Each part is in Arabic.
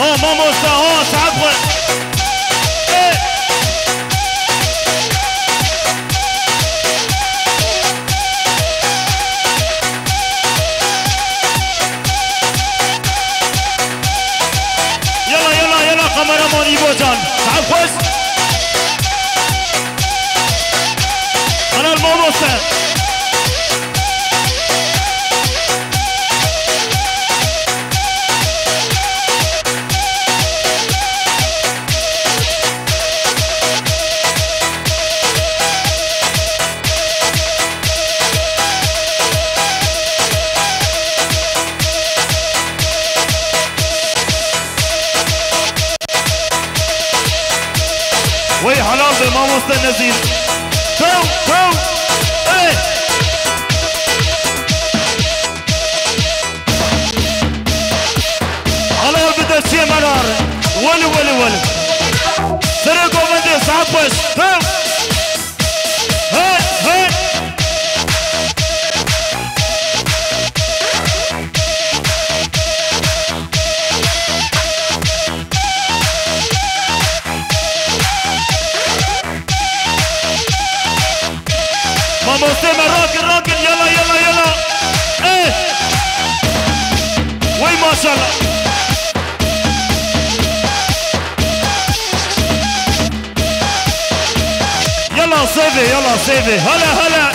vamos a onça, água. يلا سيفي هلا هلا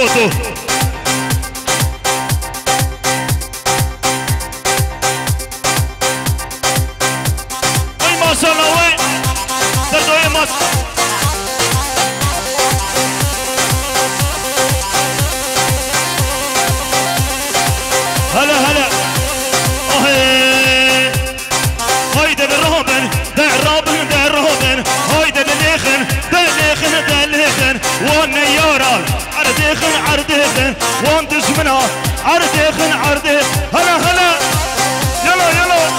صوته المصر نوين تردو ايه مصر عردهن وندز منها عردهن عرده هلا هلا يلا يلا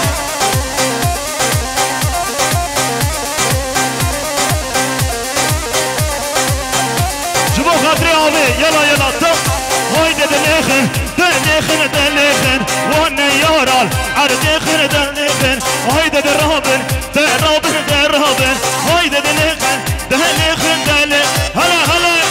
جبوا خاطري عمي يلا يلا طب هايدا دليخن دليخن دليخن والنيارة عردهن دليخن هايدا درهبن درهبن درهبن هايدا دليخن دليخن دليخن هلا هلا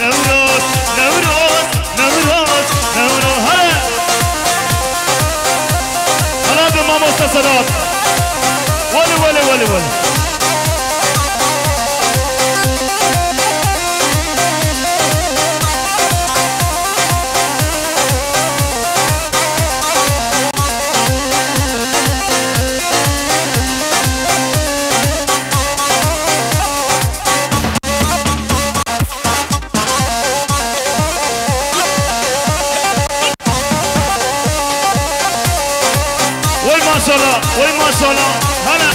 نوروز نوروز نوروز نوروز نوروز الله وما شاء الله. هلا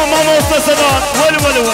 هلا هو ماما وسادات هول هول هول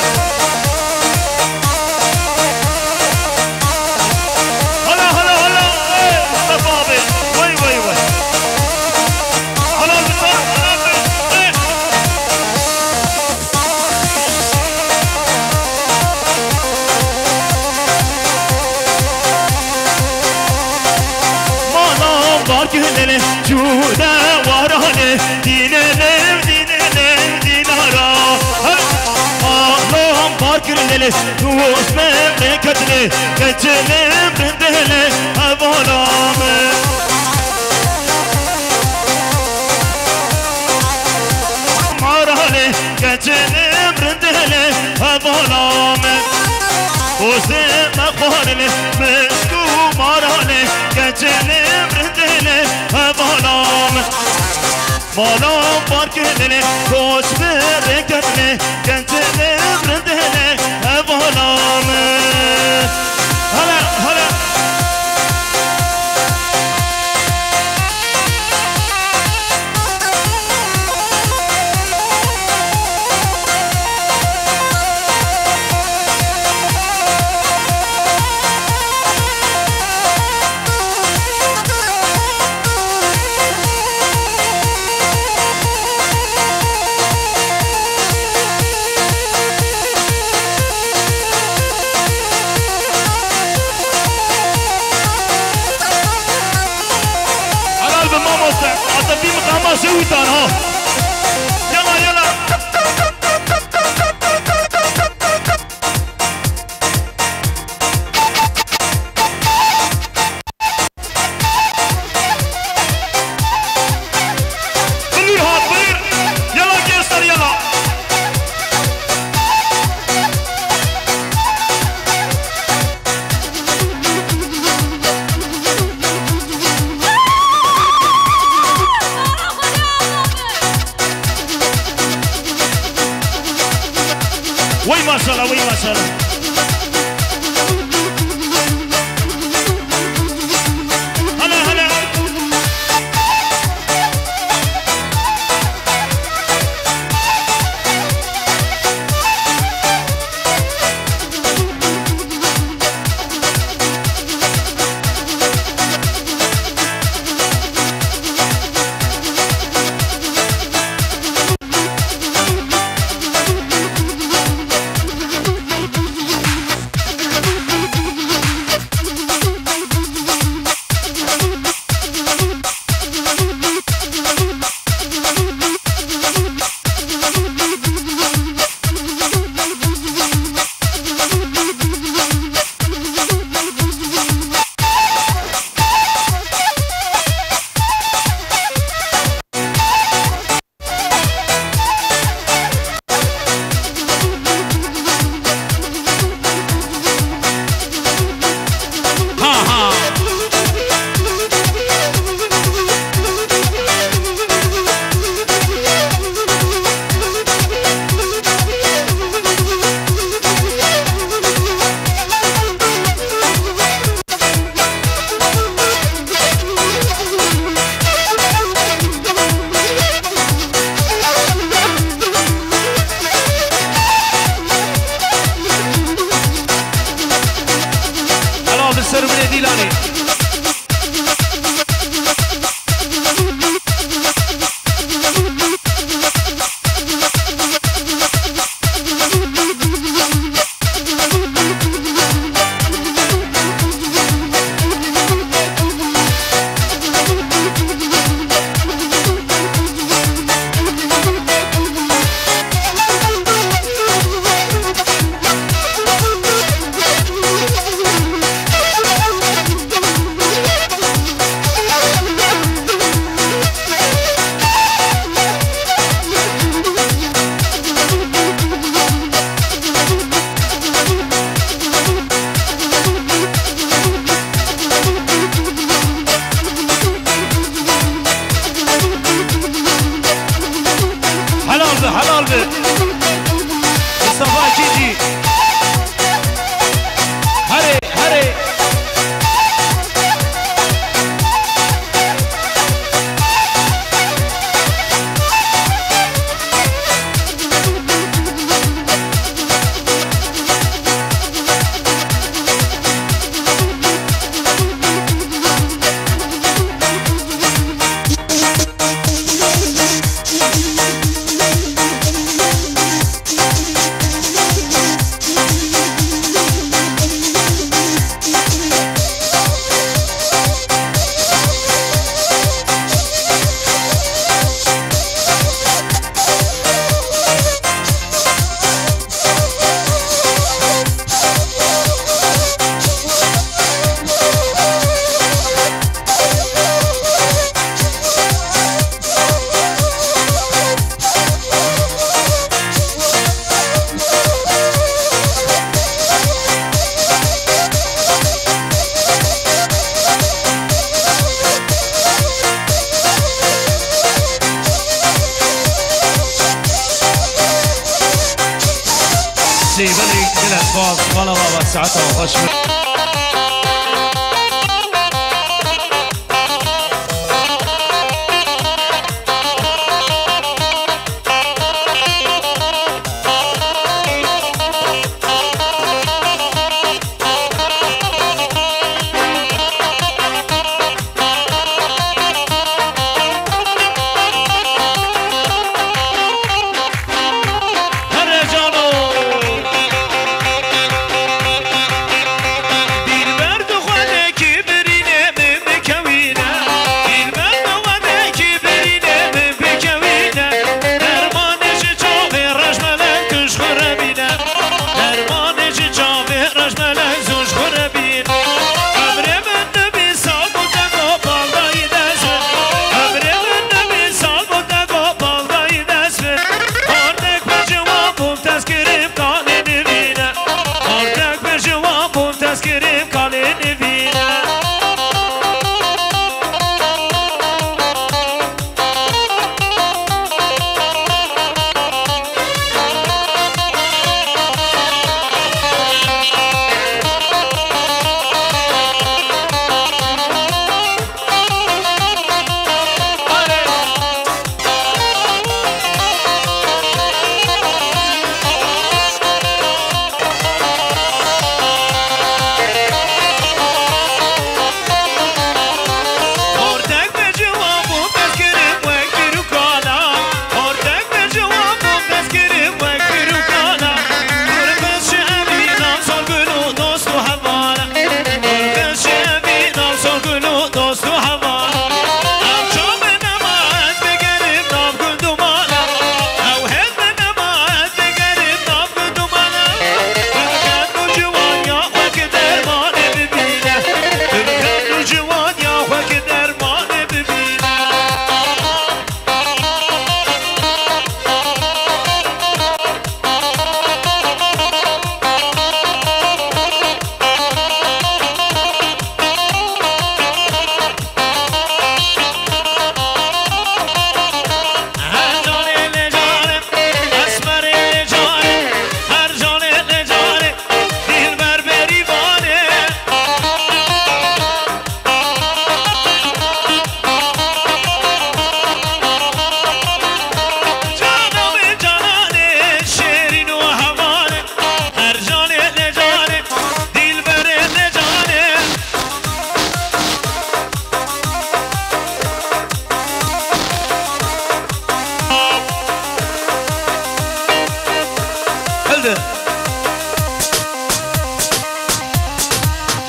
وسمعت كتلي كتلي بندهلي أبو رامي مرهلي كتلي بندهلي أبو رامي وسمع قهرلي مسكو مرهلي كتلي بندهلي أبو رامي مالا باركلي وسمعت كتلي كتلي بندهلي هلا هلا بعض غلبة وساعتها وغشمة.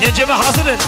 يا جماعة حاضرين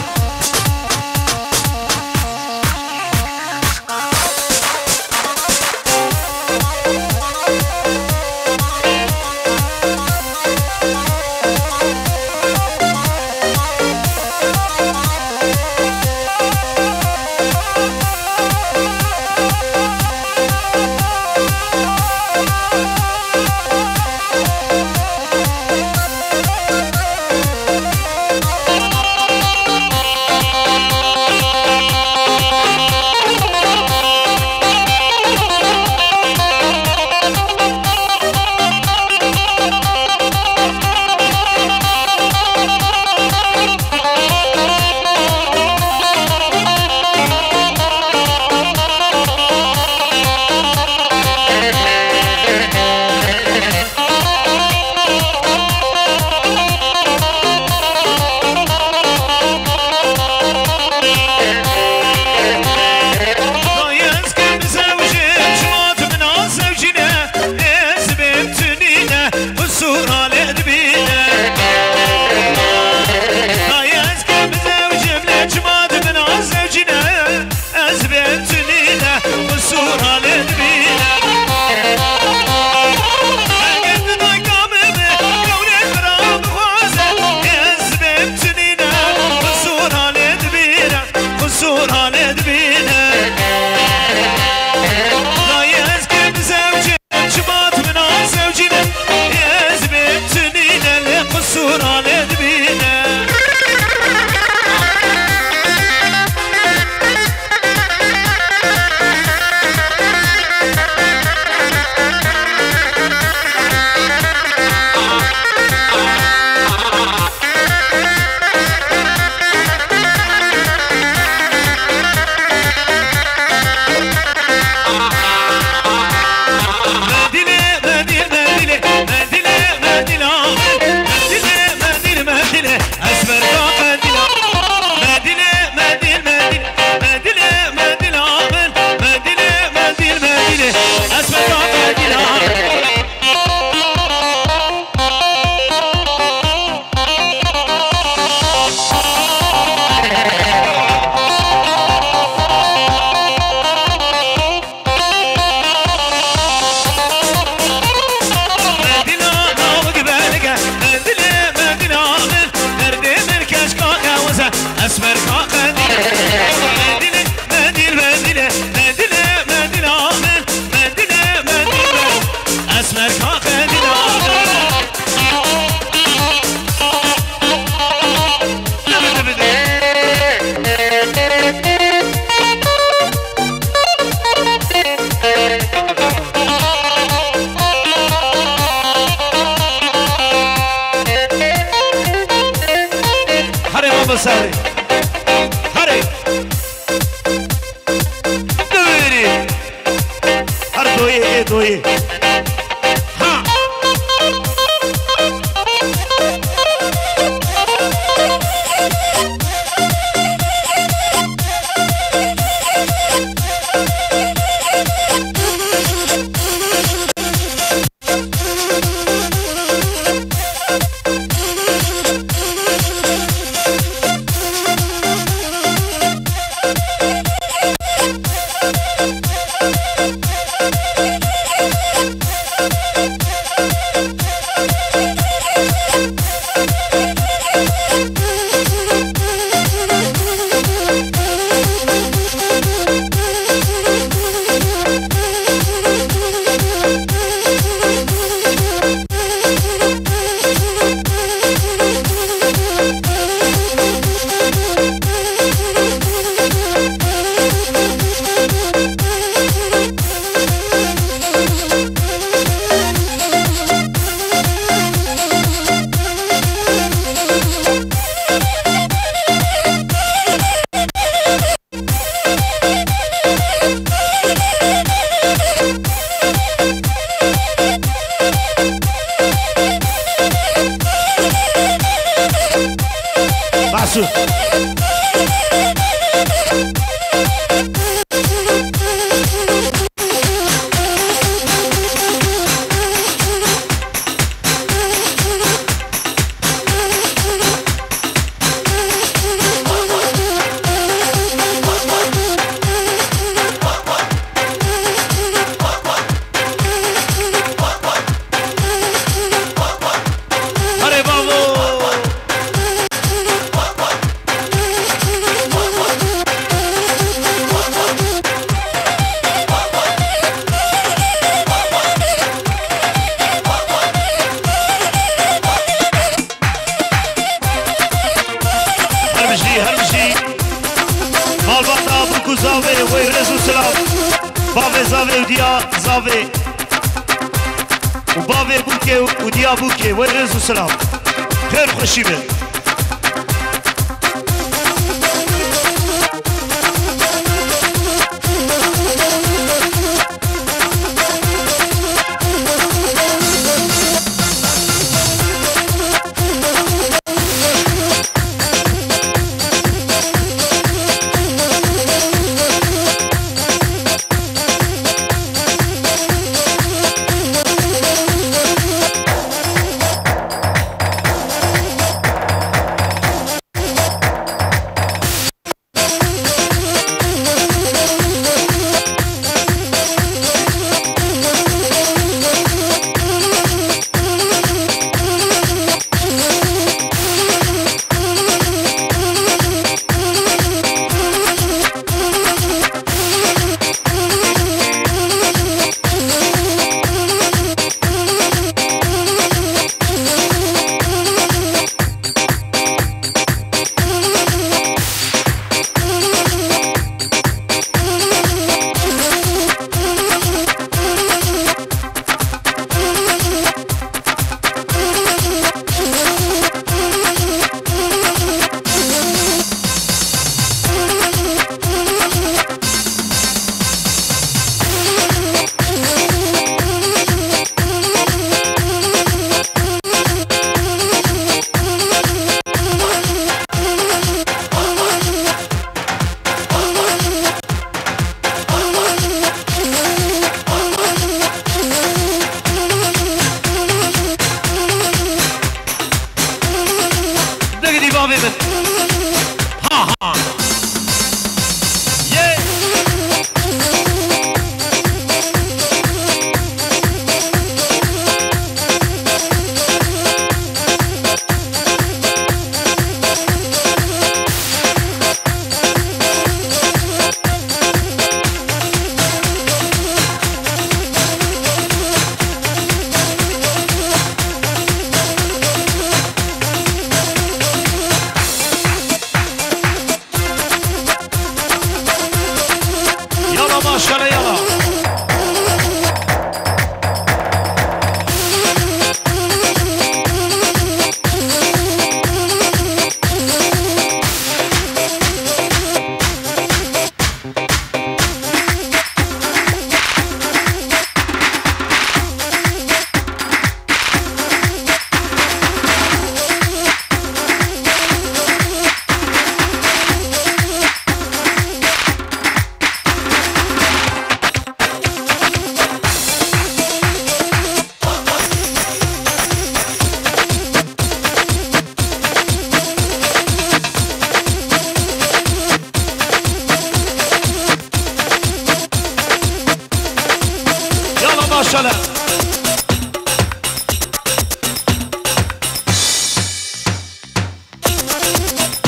والسلام.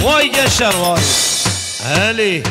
واي جشر واي هلي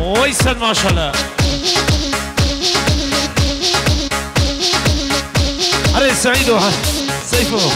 ويسن ما شاء الله. علي سعيد وحد سيفو